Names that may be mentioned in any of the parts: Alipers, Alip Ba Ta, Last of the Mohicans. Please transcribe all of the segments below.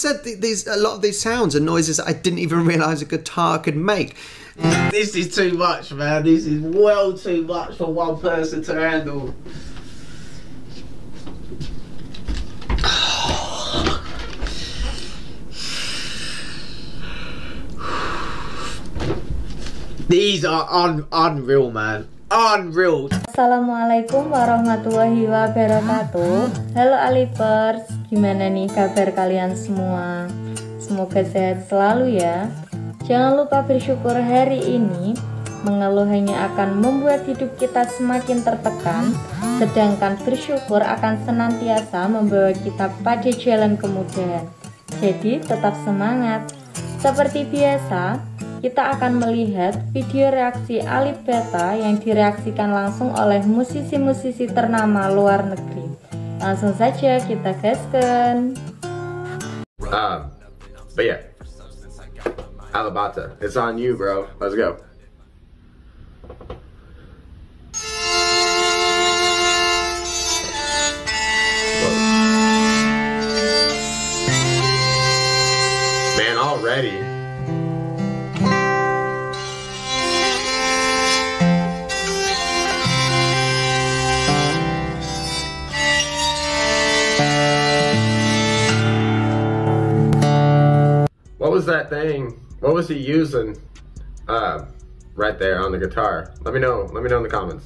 said, a lot of these sounds and noises that I didn't even realise a guitar could make. This is too much, man. This is well too much for one person to handle. These are unreal, man. Unreal. Assalamualaikum warahmatullahi wabarakatuh. Halo Alipers, gimana nih kabar kalian semua? Semoga sehat selalu ya. Jangan lupa bersyukur hari ini. Mengeluh hanya akan membuat hidup kita semakin tertekan, sedangkan bersyukur akan senantiasa membawa kita pada jalan kemudahan. Jadi tetap semangat. Seperti biasa, kita akan melihat video reaksi Alip Ba Ta yang direaksikan langsung oleh musisi-musisi ternama luar negeri. Langsung saja kita gaskan. But yeah, Alip Ba Ta, it's on you, bro. Let's go. Man, already. What was that thing? What was he using right there on the guitar? Let me know. Let me know in the comments.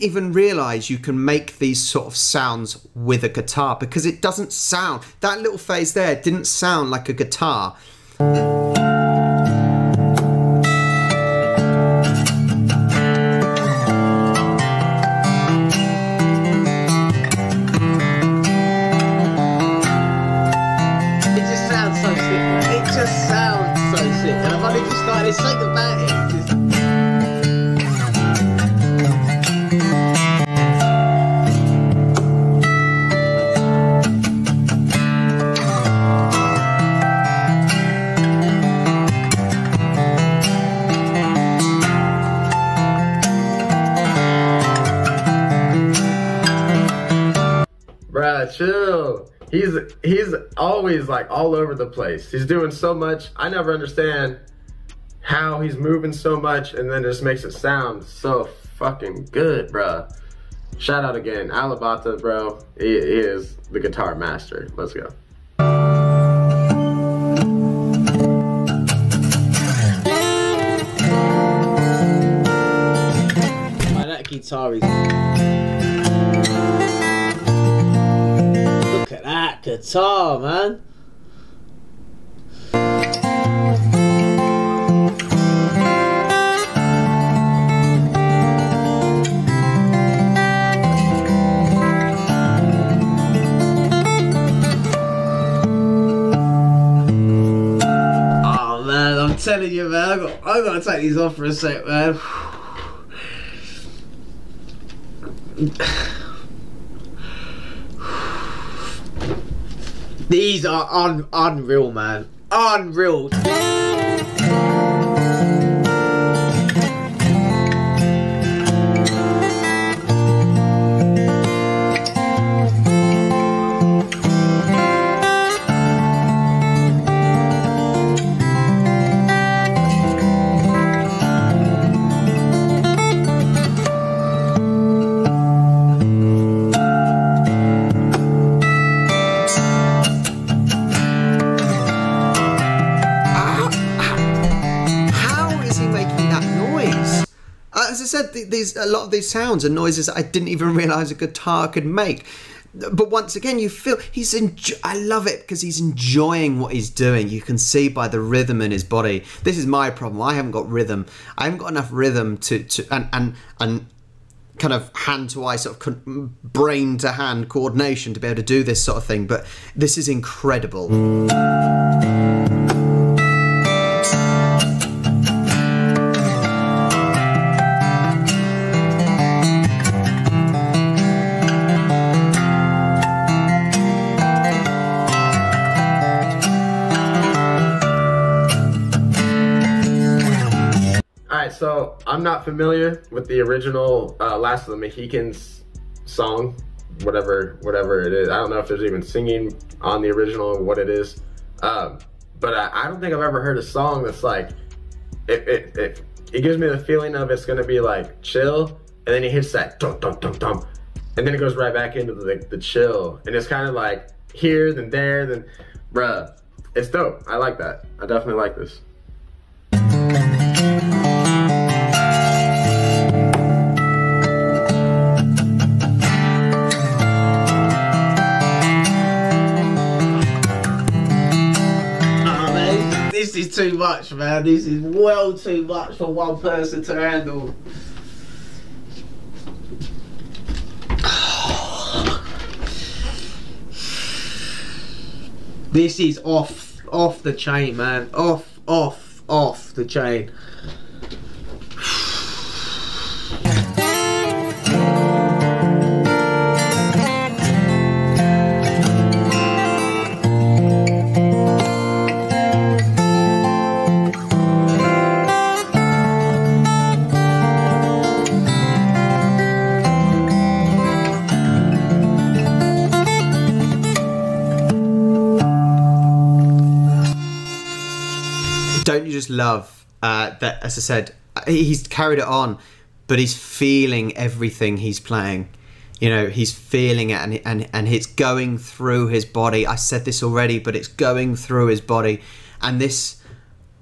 Even realize you can make these sort of sounds with a guitar, because it doesn't sound, that little phase there didn't sound like a guitar. It just sounds so sick, it just sounds so sick, and I've only just started singing about it. Chill. He's always like all over the place. He's doing so much. I never understand how he's moving so much and then just makes it sound so fucking good, bruh. Shout out again, Alip Ba Ta, bro. He is the guitar master. Let's go. Oh, that guitar is... That guitar, man. Oh man, I'm telling you, man, I gotta take these off for a sec, man. These are unreal, man. Unreal. A lot of these sounds and noises that I didn't even realize a guitar could make. But once again, you feel he's I love it because he's enjoying what he's doing. You can see by the rhythm in his body. This is my problem. I haven't got rhythm. I haven't got enough rhythm to and kind of hand-to-eye sort of brain-to-hand coordination to be able to do this sort of thing, but this is incredible. So I'm not familiar with the original Last of the Mohicans song, whatever it is. I don't know if there's even singing on the original or what it is. But I don't think I've ever heard a song that's like, it gives me the feeling of it's gonna be like chill, and then it hits that dum dum dum dum, and then it goes right back into the chill, and it's kind of like here, then there, then bruh. It's dope. I like that. I definitely like this. This is too much, man. This is well too much for one person to handle. This is off the chain, man. Off the chain. Don't you just love that, as I said, he's carried it on, but he's feeling everything he's playing. You know, he's feeling it, and it's going through his body. I said this already, but it's going through his body. And this,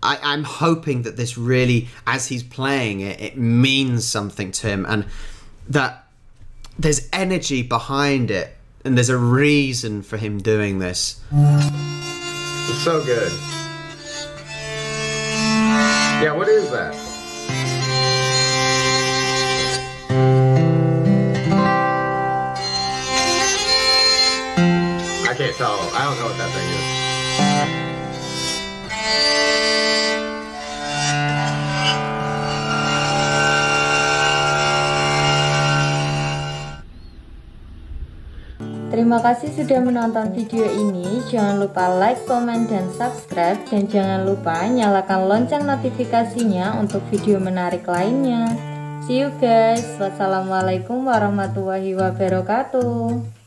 I'm hoping that this really, as he's playing it, it means something to him, and that there's energy behind it, and there's a reason for him doing this. It's so good. Yeah, what is that? I can't tell. I don't know what that thing is. Terima kasih sudah menonton video ini. Jangan lupa like, comment, dan subscribe. Dan jangan lupa nyalakan lonceng notifikasinya untuk video menarik lainnya. See you guys. Wassalamualaikum warahmatullahi wabarakatuh.